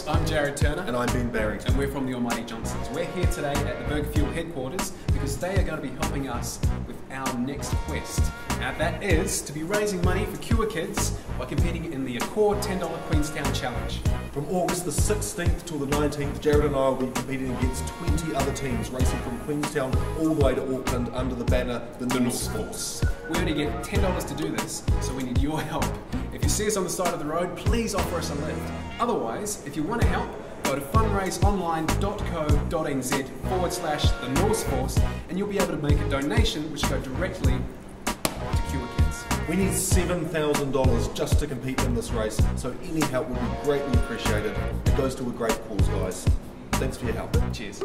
hosts, I'm Jared Turner. And I'm Ben Barrington. And we're from the Almighty Johnsons. We're here today at the Burger Fuel headquarters because they are going to be helping us with our next quest. And that is to be raising money for Cure Kids by competing in the core $10 Queenstown Challenge. From August the 16th till the 19th, Jared and I will be competing against 20 other teams racing from Queenstown all the way to Auckland under the banner, the Norse Force. We're going to get $10 to do this, so we need your help. If you see us on the side of the road, please offer us a lift. Otherwise, if you want to help, go to fundraiseonline.co.nz/the Norse Force and you'll be able to make a donation which go directly to Cure Kids. We need $7,000 just to compete in this race, so any help would be greatly appreciated. It goes to a great cause, guys. Thanks for your help. Cheers.